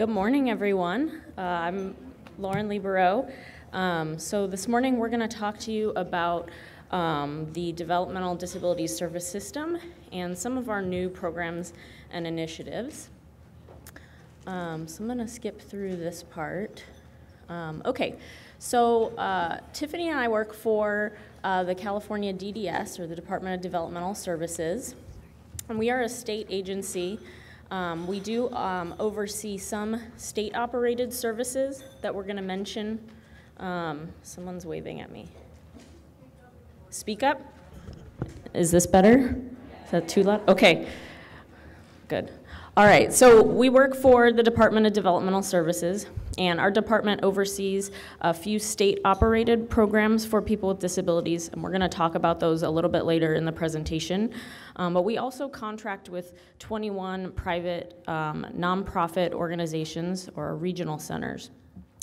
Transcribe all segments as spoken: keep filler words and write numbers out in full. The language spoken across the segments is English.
Good morning, everyone. Uh, I'm Lauren Libereau. Um, so this morning we're going to talk to you about um, the Developmental Disability Service System and some of our new programs and initiatives. Um, so I'm going to skip through this part. Um, okay, so uh, Tiffany and I work for uh, the California D D S, or the Department of Developmental Services, and we are a state agency. Um, we do um, oversee some state-operated services that we're going to mention. Um, someone's waving at me. Speak up. Is this better? Is that too loud? Okay. Good. All right. So we work for the Department of Developmental Services, and our department oversees a few state-operated programs for people with disabilities, and we're going to talk about those a little bit later in the presentation. Um, but we also contract with twenty-one private um, nonprofit organizations or regional centers.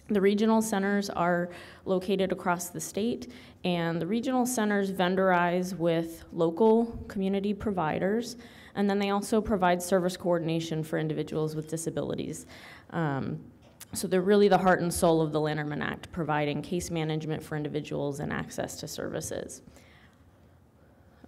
The regional centers are located across the state, and the regional centers vendorize with local community providers, and then they also provide service coordination for individuals with disabilities. Um, so they're really the heart and soul of the Lanterman Act, providing case management for individuals and access to services.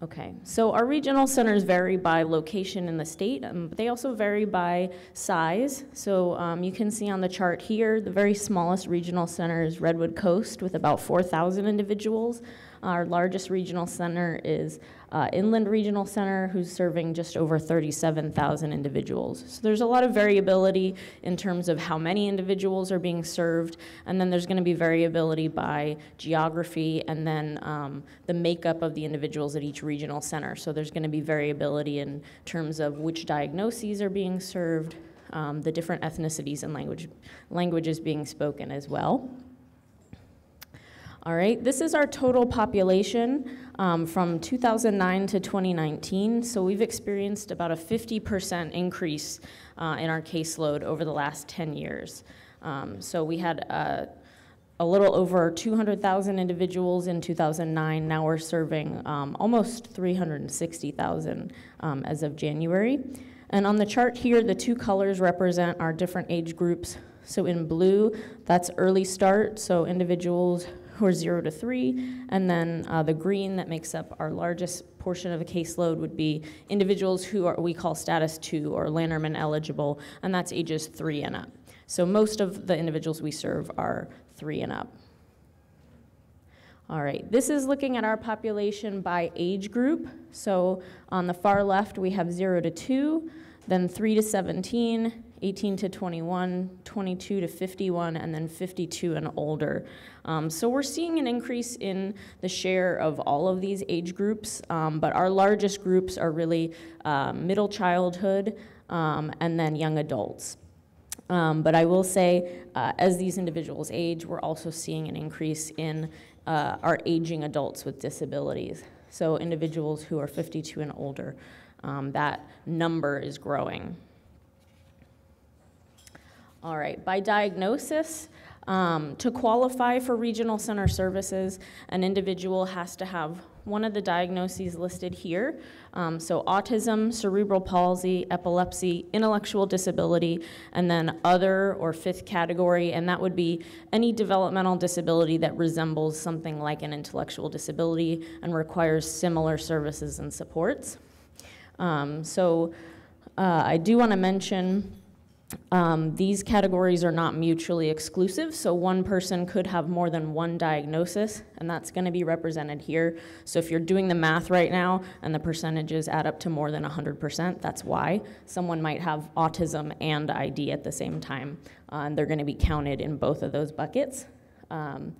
Okay, so our regional centers vary by location in the state, um, but they also vary by size. So um, you can see on the chart here, the very smallest regional center is Redwood Coast with about four thousand individuals. Our largest regional center is uh, Inland Regional Center, who's serving just over thirty-seven thousand individuals. So there's a lot of variability in terms of how many individuals are being served, and then there's going to be variability by geography and then um, the makeup of the individuals at each regional center. So there's going to be variability in terms of which diagnoses are being served, um, the different ethnicities and language, languages being spoken as well. All right, this is our total population um, from two thousand nine to twenty nineteen, so we've experienced about a fifty percent increase uh, in our caseload over the last ten years. Um, so we had uh, a little over two hundred thousand individuals in two thousand nine, now we're serving um, almost three hundred sixty thousand um, as of January. And on the chart here, the two colors represent our different age groups. So in blue, that's early start, so individuals who are zero to three, and then uh, the green that makes up our largest portion of the caseload would be individuals who are, we call status two or Lanterman eligible, and that's ages three and up. So most of the individuals we serve are three and up. All right, this is looking at our population by age group. So on the far left, we have zero to two, then three to seventeen, eighteen to twenty-one, twenty-two to fifty-one, and then fifty-two and older. Um, so we're seeing an increase in the share of all of these age groups, um, but our largest groups are really uh, middle childhood um, and then young adults. Um, but I will say, uh, as these individuals age, we're also seeing an increase in uh, our aging adults with disabilities. So individuals who are fifty-two and older, um, that number is growing. All right, by diagnosis, um, to qualify for regional center services, an individual has to have one of the diagnoses listed here. Um, so autism, cerebral palsy, epilepsy, intellectual disability, and then other or fifth category, and that would be any developmental disability that resembles something like an intellectual disability and requires similar services and supports. Um, so uh, I do want to mention Um, these categories are not mutually exclusive, so one person could have more than one diagnosis, and that's going to be represented here. So if you're doing the math right now and the percentages add up to more than one hundred percent, that's why. Someone might have autism and I D at the same time, uh, and they're going to be counted in both of those buckets. Um,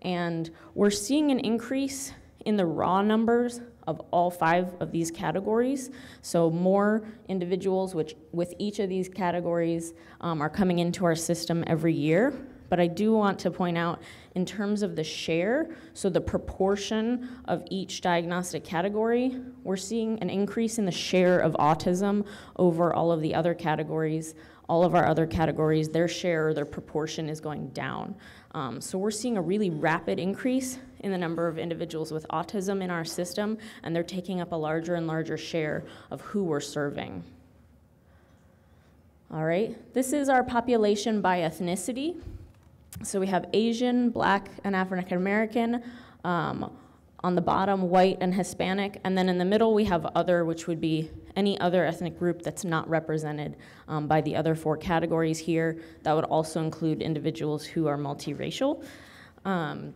and we're seeing an increase in the raw numbers of all five of these categories. So more individuals which with each of these categories um, are coming into our system every year. But I do want to point out in terms of the share, so the proportion of each diagnostic category, we're seeing an increase in the share of autism over all of the other categories. All of our other categories, their share or their proportion is going down. Um, so we're seeing a really rapid increase in the number of individuals with autism in our system, and they're taking up a larger and larger share of who we're serving. All right, this is our population by ethnicity. So we have Asian, Black, and African American. Um, on the bottom, white and Hispanic. And then in the middle, we have other, which would be any other ethnic group that's not represented um, by the other four categories here. That would also include individuals who are multiracial. Um,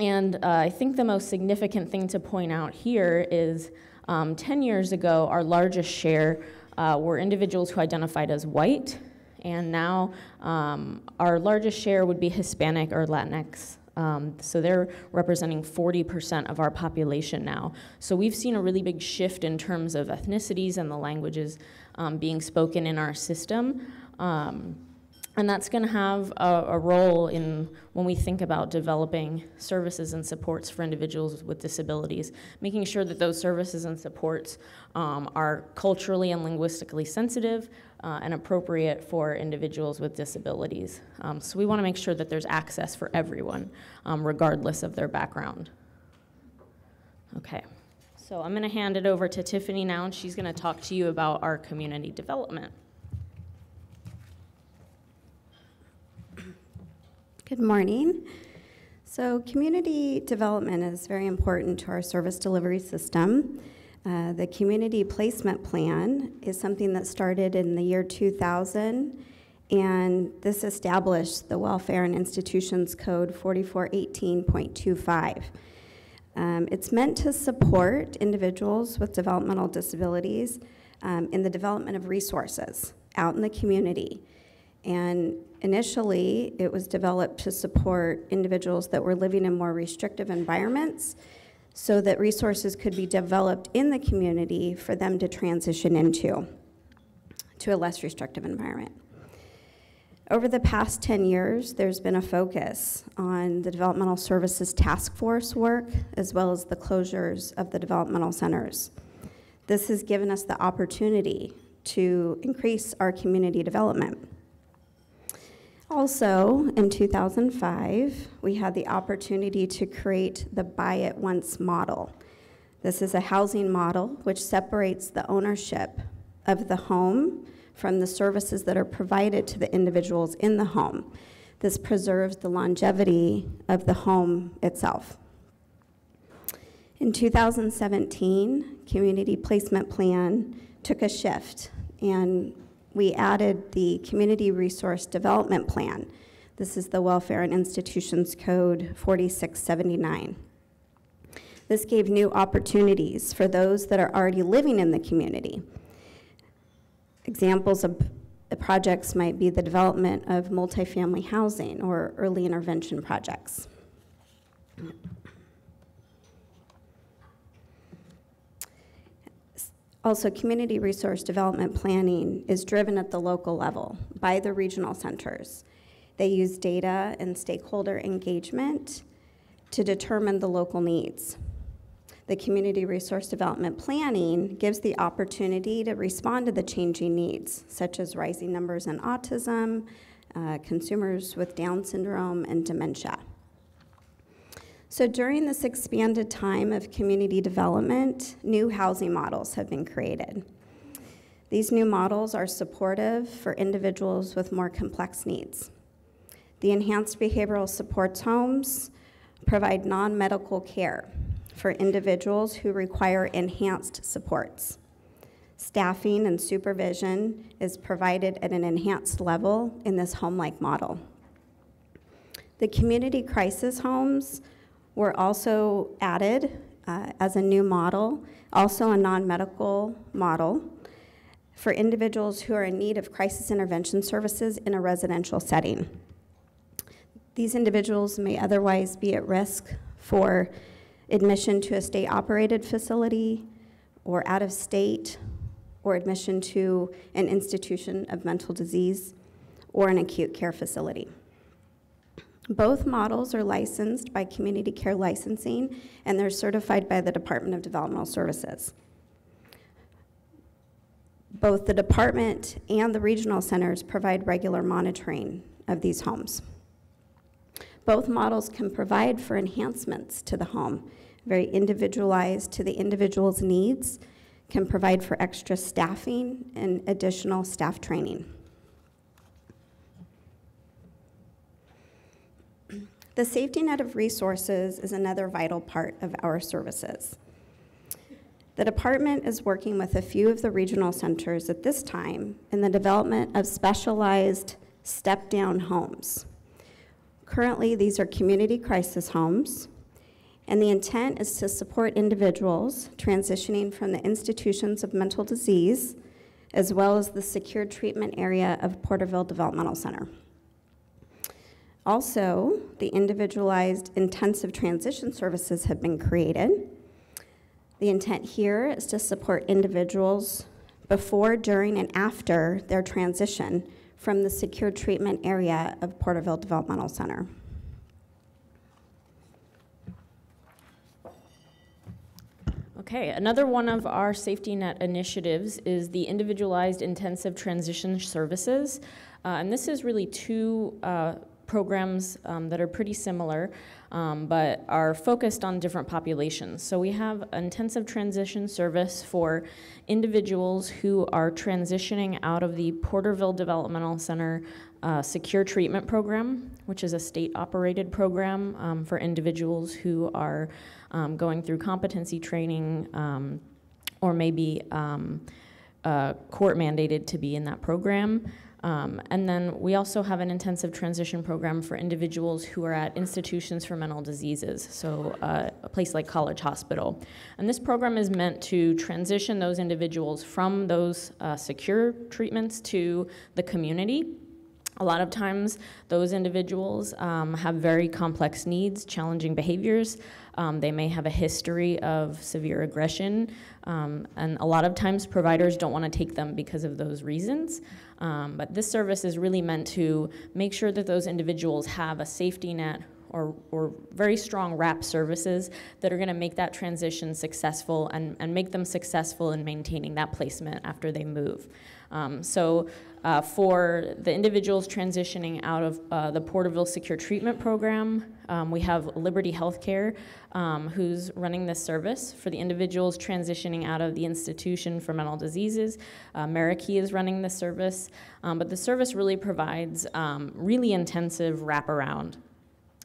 and uh, I think the most significant thing to point out here is um, ten years ago, our largest share uh, were individuals who identified as white. And now um, our largest share would be Hispanic or Latinx. Um, so they're representing forty percent of our population now. So we've seen a really big shift in terms of ethnicities and the languages um, being spoken in our system. Um, and that's going to have a, a role in when we think about developing services and supports for individuals with disabilities, making sure that those services and supports um, are culturally and linguistically sensitive, Uh, and appropriate for individuals with disabilities. Um, so we want to make sure that there's access for everyone, um, regardless of their background. Okay, so I'm going to hand it over to Tiffany now, and she's going to talk to you about our community development. Good morning. So community development is very important to our service delivery system. Uh, the community placement plan is something that started in the year two thousand, and this established the Welfare and Institutions Code forty-four eighteen point two five. Um, it's meant to support individuals with developmental disabilities um, in the development of resources out in the community. And initially, it was developed to support individuals that were living in more restrictive environments, so that resources could be developed in the community for them to transition into to a less restrictive environment. Over the past ten years, there's been a focus on the Developmental Services Task Force work, as well as the closures of the developmental centers. This has given us the opportunity to increase our community development. Also, in two thousand five, we had the opportunity to create the Buy It Once model. This is a housing model which separates the ownership of the home from the services that are provided to the individuals in the home. This preserves the longevity of the home itself. In two thousand seventeen, Community Placement Plan took a shift, and we added the Community Resource Development Plan. This is the Welfare and Institutions Code forty-six seventy-nine. This gave new opportunities for those that are already living in the community. Examples of the projects might be the development of multifamily housing or early intervention projects. Also, community resource development planning is driven at the local level by the regional centers. They use data and stakeholder engagement to determine the local needs. The community resource development planning gives the opportunity to respond to the changing needs, such as rising numbers in autism, uh, consumers with Down syndrome, and dementia. So during this expanded time of community development, new housing models have been created. These new models are supportive for individuals with more complex needs. The enhanced behavioral supports homes provide non-medical care for individuals who require enhanced supports. Staffing and supervision is provided at an enhanced level in this home-like model. The community crisis homes were also added uh, as a new model, also a non-medical model, for individuals who are in need of crisis intervention services in a residential setting. These individuals may otherwise be at risk for admission to a state-operated facility, or out of state, or admission to an institution of mental disease, or an acute care facility. Both models are licensed by community care licensing, and they're certified by the Department of Developmental Services. Both the department and the regional centers provide regular monitoring of these homes. Both models can provide for enhancements to the home, very individualized to the individual's needs, can provide for extra staffing and additional staff training. The safety net of resources is another vital part of our services. The department is working with a few of the regional centers at this time in the development of specialized step-down homes. Currently, these are community crisis homes, and the intent is to support individuals transitioning from the institutions of mental disease, as well as the secure treatment area of Porterville Developmental Center. Also, the individualized intensive transition services have been created. The intent here is to support individuals before, during, and after their transition from the secure treatment area of Porterville Developmental Center. Okay, another one of our safety net initiatives is the Individualized Intensive Transition Services. Uh, and this is really two uh, programs um, that are pretty similar, um, but are focused on different populations. So we have an intensive transition service for individuals who are transitioning out of the Porterville Developmental Center uh, Secure Treatment Program, which is a state-operated program um, for individuals who are Um, going through competency training, um, or maybe um, uh, court mandated to be in that program. Um, and then we also have an intensive transition program for individuals who are at institutions for mental diseases, so uh, a place like College Hospital. And this program is meant to transition those individuals from those uh, secure treatments to the community. A lot of times, those individuals um, have very complex needs, challenging behaviors. Um, they may have a history of severe aggression, um, and a lot of times providers don't want to take them because of those reasons. Um, but this service is really meant to make sure that those individuals have a safety net or, or very strong wrap services that are going to make that transition successful and, and make them successful in maintaining that placement after they move. Um, so. Uh, for the individuals transitioning out of uh, the Porterville Secure Treatment Program, um, we have Liberty Healthcare, um, who's running this service. For the individuals transitioning out of the Institution for Mental Diseases, uh, Meraki is running this service. Um, but the service really provides um, really intensive wraparound.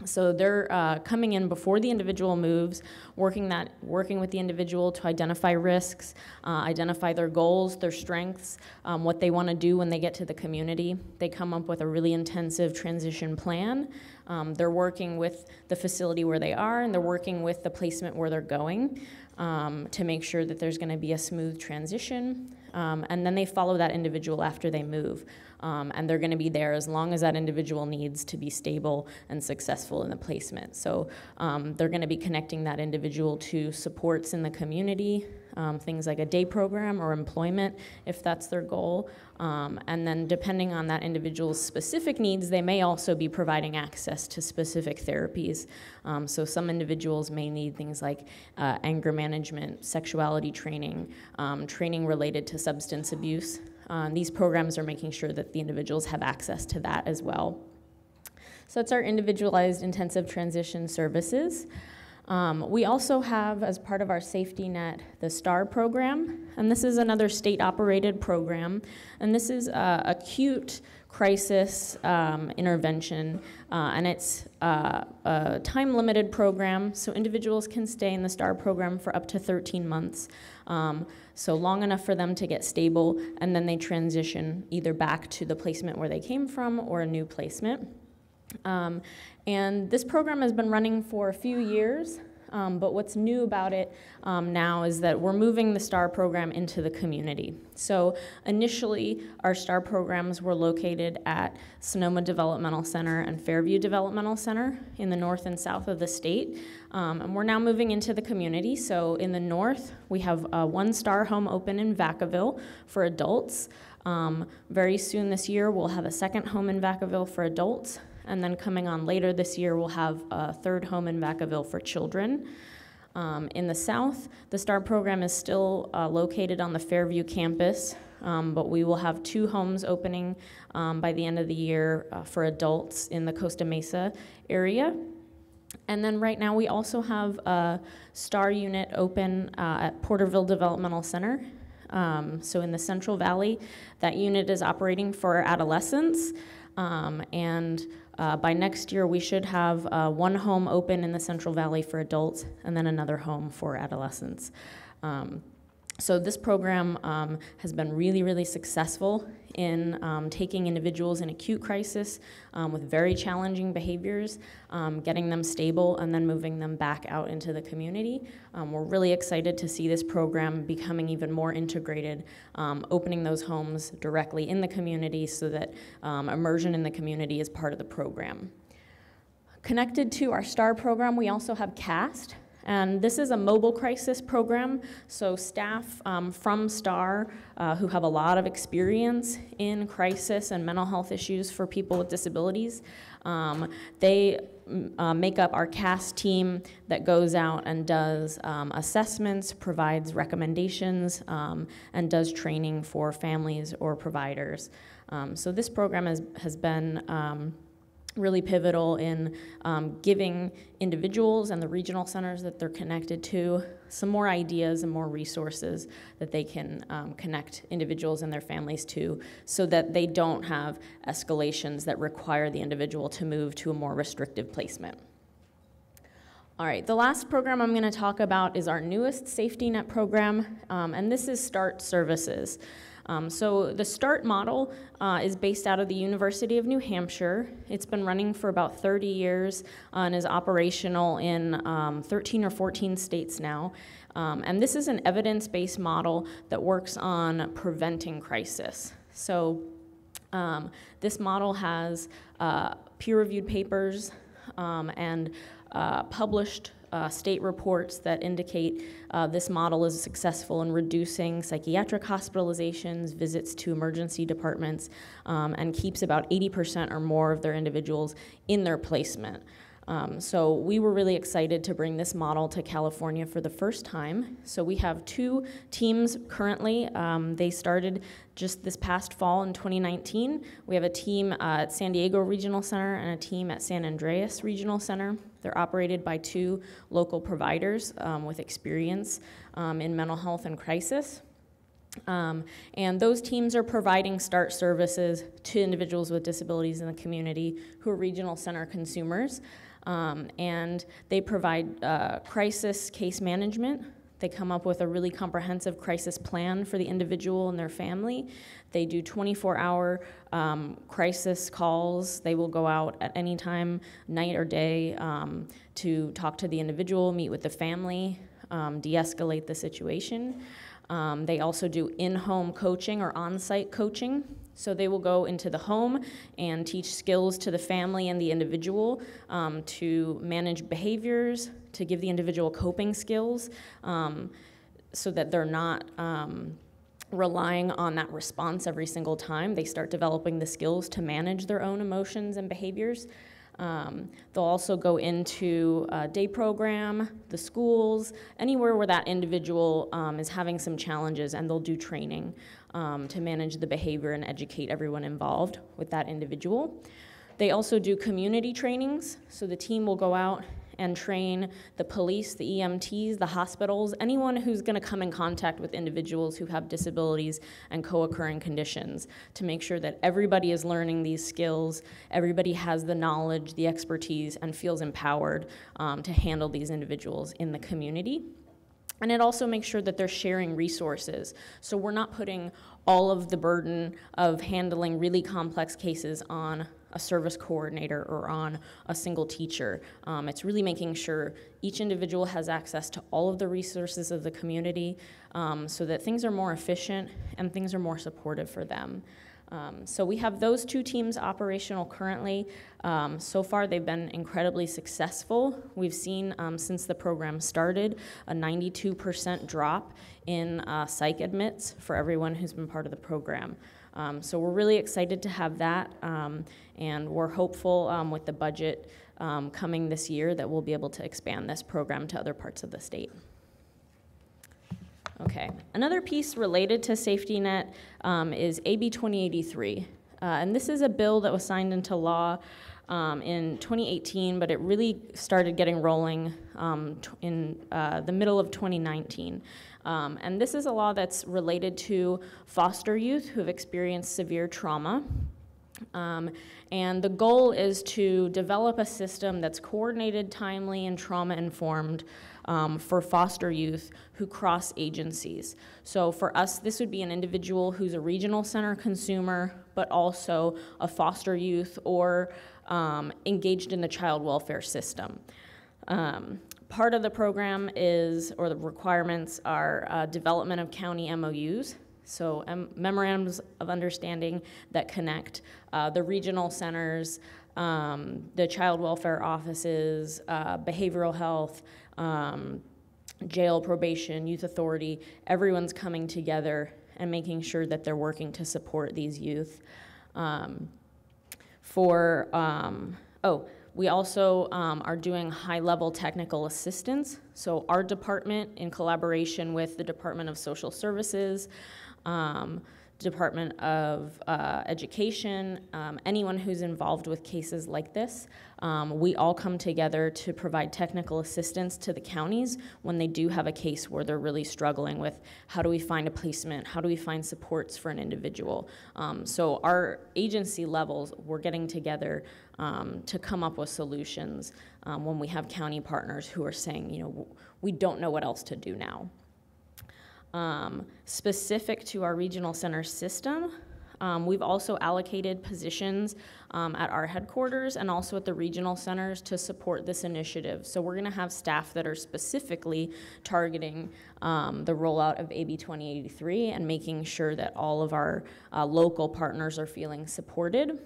So they're uh, coming in before the individual moves, working that, working with the individual to identify risks, uh, identify their goals, their strengths, um, what they want to do when they get to the community. They come up with a really intensive transition plan. Um, they're working with the facility where they are, and they're working with the placement where they're going um, to make sure that there's going to be a smooth transition. Um, and then they follow that individual after they move. Um, and they're going to be there as long as that individual needs to be stable and successful in the placement. So um, they're going to be connecting that individual to supports in the community, um, things like a day program or employment, if that's their goal. Um, and then depending on that individual's specific needs, they may also be providing access to specific therapies. Um, so some individuals may need things like uh, anger management, sexuality training, um, training related to substance abuse. Um, these programs are making sure that the individuals have access to that as well. So that's our individualized intensive transition services. Um, we also have, as part of our safety net, the STAR program. And this is another state-operated program. And this is uh, acute crisis um, intervention. Uh, and it's uh, a time-limited program. So individuals can stay in the STAR program for up to thirteen months. Um, so long enough for them to get stable. And then they transition either back to the placement where they came from or a new placement. Um, and this program has been running for a few years, um, but what's new about it um, now is that we're moving the STAR program into the community. So initially, our STAR programs were located at Sonoma Developmental Center and Fairview Developmental Center in the north and south of the state, um, and we're now moving into the community. So in the north, we have uh, one STAR home open in Vacaville for adults. Um, very soon this year, we'll have a second home in Vacaville for adults. And then coming on later this year, we'll have a third home in Vacaville for children. Um, in the south, the STAR program is still uh, located on the Fairview campus, um, but we will have two homes opening um, by the end of the year uh, for adults in the Costa Mesa area. And then right now, we also have a STAR unit open uh, at Porterville Developmental Center. Um, so in the Central Valley, that unit is operating for adolescents um, and Uh, by next year, we should have uh, one home open in the Central Valley for adults and then another home for adolescents. Um, So this program um, has been really, really successful in um, taking individuals in acute crisis um, with very challenging behaviors, um, getting them stable, and then moving them back out into the community. Um, we're really excited to see this program becoming even more integrated, um, opening those homes directly in the community so that um, immersion in the community is part of the program. Connected to our STAR program, we also have CAST. And this is a mobile crisis program, so staff um, from STAR uh, who have a lot of experience in crisis and mental health issues for people with disabilities, um, they uh, make up our CAST team that goes out and does um, assessments, provides recommendations, um, and does training for families or providers. Um, so this program has, has been um, really pivotal in um, giving individuals and the regional centers that they're connected to some more ideas and more resources that they can um, connect individuals and their families to, so that they don't have escalations that require the individual to move to a more restrictive placement. All right, the last program I'm going to talk about is our newest safety net program, um, and this is START Services. Um, so the START model uh, is based out of the University of New Hampshire. It's been running for about thirty years uh, and is operational in um, thirteen or fourteen states now. Um, and this is an evidence-based model that works on preventing crisis. So um, this model has uh, peer-reviewed papers um, and uh, published Uh, state reports that indicate uh, this model is successful in reducing psychiatric hospitalizations, visits to emergency departments, um, and keeps about eighty percent or more of their individuals in their placement. Um, so we were really excited to bring this model to California for the first time. So we have two teams currently. Um, they started just this past fall in twenty nineteen. We have a team uh, at San Diego Regional Center and a team at San Andreas Regional Center. They're operated by two local providers um, with experience um, in mental health and crisis. Um, and those teams are providing START services to individuals with disabilities in the community who are regional center consumers. Um, and they provide uh, crisis case management. They come up with a really comprehensive crisis plan for the individual and their family. They do twenty-four hour um, crisis calls. They will go out at any time, night or day, um, to talk to the individual, meet with the family, um, de-escalate the situation. Um, they also do in-home coaching or on-site coaching. So they will go into the home and teach skills to the family and the individual um, to manage behaviors, to give the individual coping skills um, so that they're not um, relying on that response every single time. They start developing the skills to manage their own emotions and behaviors. Um, they'll also go into a day program, the schools, anywhere where that individual um, is having some challenges, and they'll do training um, to manage the behavior and educate everyone involved with that individual. They also do community trainings, so the team will go out and train the police, the E M Ts, the hospitals, anyone who's gonna come in contact with individuals who have disabilities and co-occurring conditions, to make sure that everybody is learning these skills, everybody has the knowledge, the expertise, and feels empowered um, to handle these individuals in the community. And it also makes sure that they're sharing resources. So we're not putting all of the burden of handling really complex cases on a service coordinator or on a single teacher. Um, it's really making sure each individual has access to all of the resources of the community um, so that things are more efficient and things are more supportive for them. Um, so we have those two teams operational currently. Um, so far, they've been incredibly successful. We've seen, um, since the program started, a ninety-two percent drop in uh, psych admits for everyone who's been part of the program. Um, so we're really excited to have that, um, and we're hopeful um, with the budget um, coming this year that we'll be able to expand this program to other parts of the state. Okay, another piece related to safety net um, is A B twenty eighty-three. Uh, and this is a bill that was signed into law um, in twenty eighteen, but it really started getting rolling um, in uh, the middle of twenty nineteen. Um, and this is a law that's related to foster youth who have experienced severe trauma. Um, and the goal is to develop a system that's coordinated, timely, and trauma-informed um, for foster youth who cross agencies. So for us, this would be an individual who's a regional center consumer, but also a foster youth or um, engaged in the child welfare system. Um, part of the program is, or the requirements are uh, development of county M O Us. So um, memorandums of understanding that connect uh, the regional centers, um, the child welfare offices, uh, behavioral health, um, jail, probation, youth authority. Everyone's coming together and making sure that they're working to support these youth. Um, for, um, oh, we also um, are doing high-level technical assistance. So our department, in collaboration with the Department of Social Services, Um, Department of uh, Education, um, anyone who's involved with cases like this, um, we all come together to provide technical assistance to the counties when they do have a case where they're really struggling with how do we find a placement, how do we find supports for an individual. Um, so our agency levels, we're getting together um, to come up with solutions um, when we have county partners who are saying, you know, we don't know what else to do now. Um, specific to our regional center system, um, we've also allocated positions um, at our headquarters and also at the regional centers to support this initiative. So we're going to have staff that are specifically targeting um, the rollout of A B twenty eighty-three and making sure that all of our uh, local partners are feeling supported.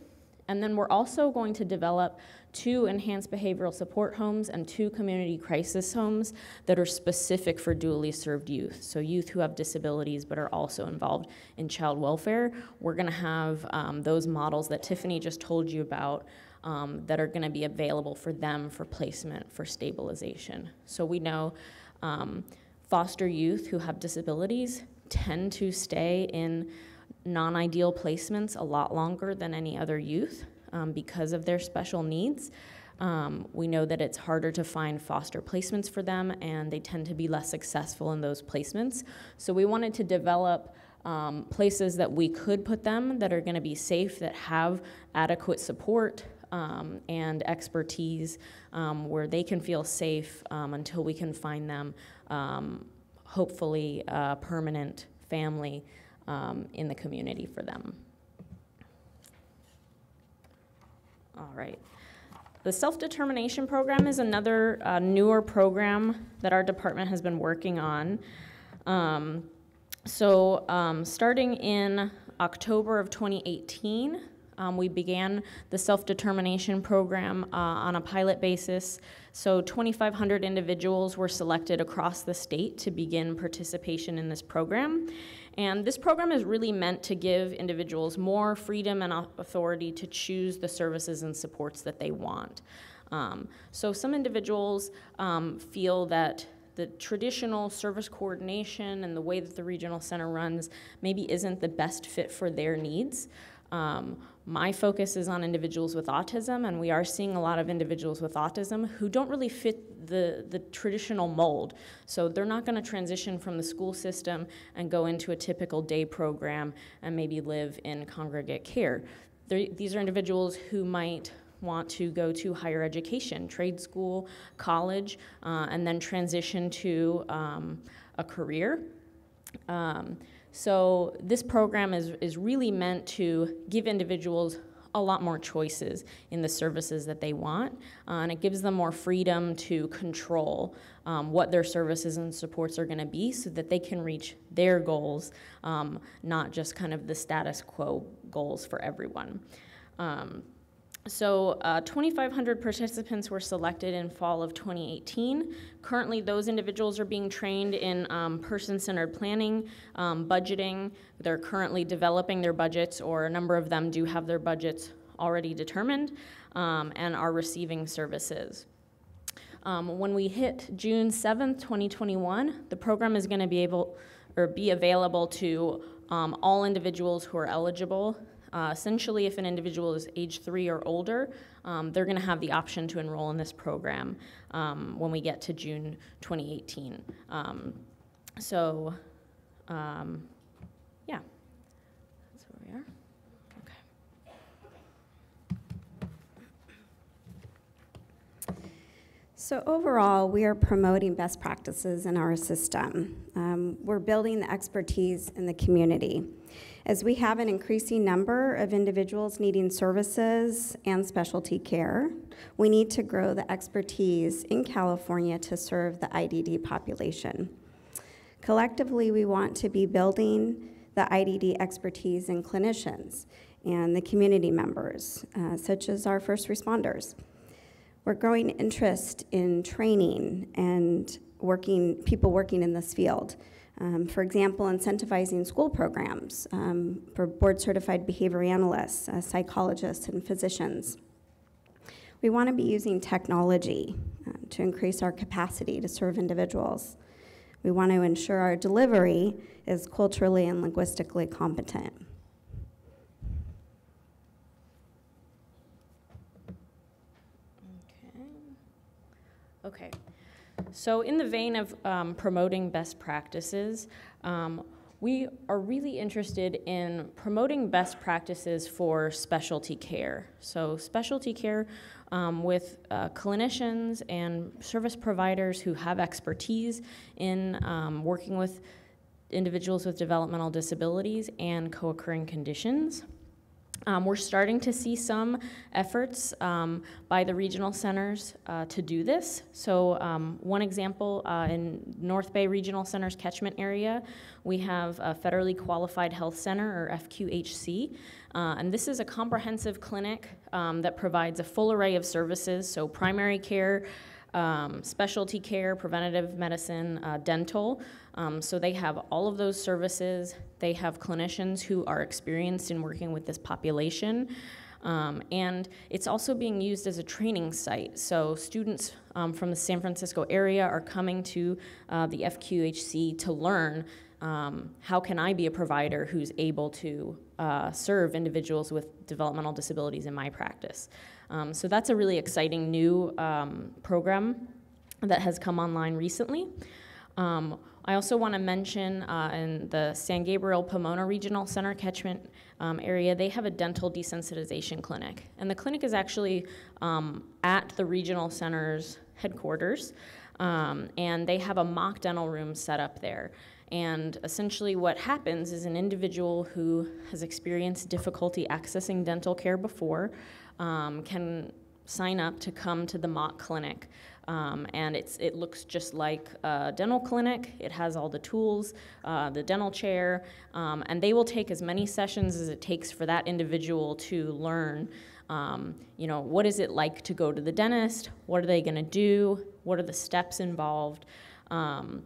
And then we're also going to develop two enhanced behavioral support homes and two community crisis homes that are specific for dually served youth. So youth who have disabilities but are also involved in child welfare. We're going to have um, those models that Tiffany just told you about um, that are going to be available for them for placement, for stabilization. So we know um, foster youth who have disabilities tend to stay in non-ideal placements a lot longer than any other youth um, because of their special needs. Um, we know that it's harder to find foster placements for them, and they tend to be less successful in those placements. So we wanted to develop um, places that we could put them that are going to be safe, that have adequate support um, and expertise, um, where they can feel safe um, until we can find them, um, hopefully, a permanent family Um, in the community for them. All right. The Self-Determination Program is another uh, newer program that our department has been working on. Um, so um, starting in October of twenty eighteen, um, we began the Self-Determination Program uh, on a pilot basis. So twenty-five hundred individuals were selected across the state to begin participation in this program. And this program is really meant to give individuals more freedom and authority to choose the services and supports that they want. Um, so some individuals um, feel that the traditional service coordination and the way that the regional center runs maybe isn't the best fit for their needs. Um, my focus is on individuals with autism, and we are seeing a lot of individuals with autism who don't really fit the, the traditional mold. So they're not going to transition from the school system and go into a typical day program and maybe live in congregate care. They're, these are individuals who might want to go to higher education, trade school, college, uh, and then transition to um, a career. Um, So this program is, is really meant to give individuals a lot more choices in the services that they want, uh, and it gives them more freedom to control um, what their services and supports are going to be so that they can reach their goals, um, not just kind of the status quo goals for everyone. Um, So uh, twenty-five hundred participants were selected in fall of twenty eighteen. Currently, those individuals are being trained in um, person-centered planning, um, budgeting. They're currently developing their budgets, or a number of them do have their budgets already determined, um, and are receiving services. Um, when we hit June seventh, twenty twenty-one, the program is going to be able, or be available to um, all individuals who are eligible. Uh, essentially, if an individual is age three or older, um, they're going to have the option to enroll in this program um, when we get to June twenty eighteen. Um, so, um, yeah, that's where we are. Okay. So overall, we are promoting best practices in our system. Um, we're building the expertise in the community. As we have an increasing number of individuals needing services and specialty care, we need to grow the expertise in California to serve the I D D population. Collectively, we want to be building the I D D expertise in clinicians and the community members, uh, such as our first responders. We're growing interest in training and working people working in this field. Um, for example, incentivizing school programs um, for board-certified behavior analysts, uh, psychologists, and physicians. We want to be using technology uh, to increase our capacity to serve individuals. We want to ensure our delivery is culturally and linguistically competent. Okay, so in the vein of um, promoting best practices, um, we are really interested in promoting best practices for specialty care. So specialty care um, with uh, clinicians and service providers who have expertise in um, working with individuals with developmental disabilities and co-occurring conditions. Um, we're starting to see some efforts um, by the regional centers uh, to do this. So um, one example, uh, in North Bay Regional Center's catchment area, we have a Federally Qualified Health Center, or F Q H C, uh, and this is a comprehensive clinic um, that provides a full array of services, so primary care, Um, specialty care, preventative medicine, uh, dental. Um, so they have all of those services. They have clinicians who are experienced in working with this population. Um, and it's also being used as a training site. So students um, from the San Francisco area are coming to uh, the F Q H C to learn um, how can I be a provider who's able to uh, serve individuals with developmental disabilities in my practice. Um, so that's a really exciting new um, program that has come online recently. Um, I also want to mention uh, in the San Gabriel-Pomona Regional Center catchment um, area, they have a dental desensitization clinic. And the clinic is actually um, at the regional center's headquarters, um, and they have a mock dental room set up there. And essentially what happens is an individual who has experienced difficulty accessing dental care before um, can sign up to come to the mock clinic. Um, and it's, it looks just like a dental clinic. It has all the tools, uh, the dental chair, um, and they will take as many sessions as it takes for that individual to learn, um, you know, what is it like to go to the dentist? What are they gonna do? What are the steps involved? Um,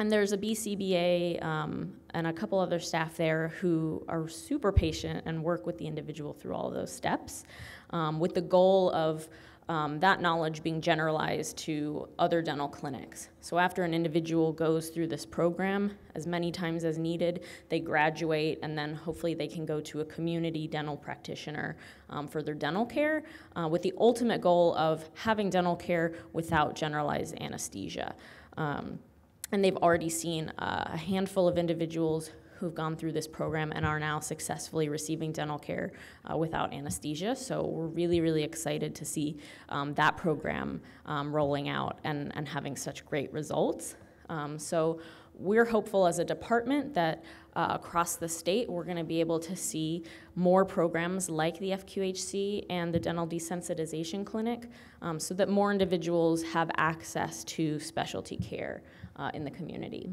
And there's a B C B A um, and a couple other staff there who are super patient and work with the individual through all of those steps um, with the goal of um, that knowledge being generalized to other dental clinics. So after an individual goes through this program as many times as needed, they graduate and then hopefully they can go to a community dental practitioner um, for their dental care uh, with the ultimate goal of having dental care without generalized anesthesia. Um, And they've already seen uh, a handful of individuals who've gone through this program and are now successfully receiving dental care uh, without anesthesia. So we're really, really excited to see um, that program um, rolling out and, and having such great results. Um, so we're hopeful as a department that uh, across the state, we're gonna be able to see more programs like the F Q H C and the dental desensitization clinic um, so that more individuals have access to specialty care Uh, in the community.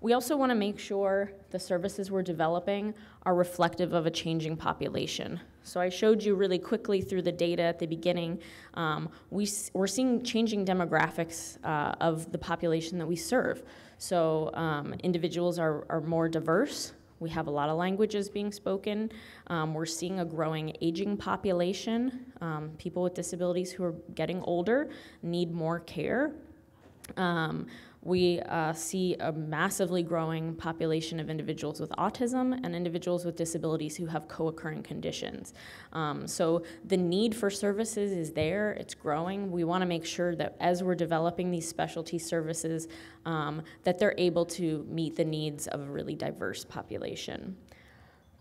We also want to make sure the services we're developing are reflective of a changing population. So I showed you really quickly through the data at the beginning, um, we, we're seeing changing demographics uh, of the population that we serve. So um, individuals are, are more diverse. We have a lot of languages being spoken. Um, we're seeing a growing aging population. Um, people with disabilities who are getting older need more care. Um, we uh, see a massively growing population of individuals with autism and individuals with disabilities who have co-occurring conditions. Um, so the need for services is there, it's growing. We want to make sure that as we're developing these specialty services, um, that they're able to meet the needs of a really diverse population.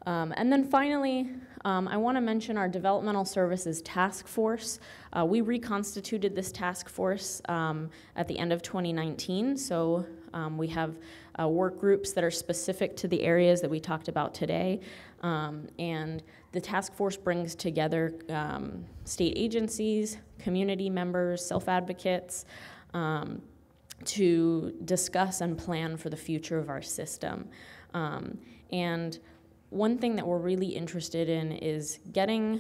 Um, and then finally, um, I want to mention our Developmental Services Task Force. Uh, we reconstituted this task force um, at the end of twenty nineteen, so um, we have uh, work groups that are specific to the areas that we talked about today. Um, and the task force brings together um, state agencies, community members, self-advocates, um, to discuss and plan for the future of our system. Um, and one thing that we're really interested in is getting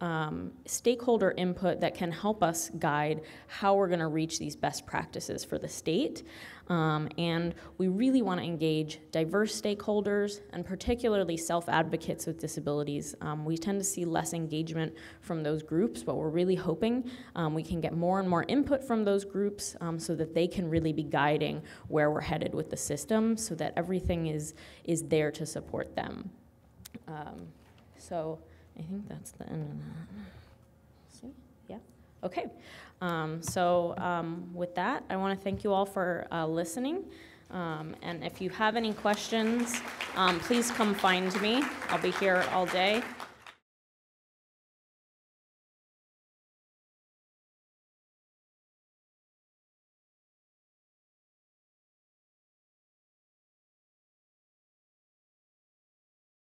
um, stakeholder input that can help us guide how we're going to reach these best practices for the state. Um, and we really want to engage diverse stakeholders, and particularly self-advocates with disabilities. Um, we tend to see less engagement from those groups, but we're really hoping um, we can get more and more input from those groups um, so that they can really be guiding where we're headed with the system, so that everything is, is there to support them. Um, so I think that's the end of that. See? Yeah. Okay. Um, so um, with that, I want to thank you all for uh, listening. Um, and if you have any questions, um, please come find me. I'll be here all day.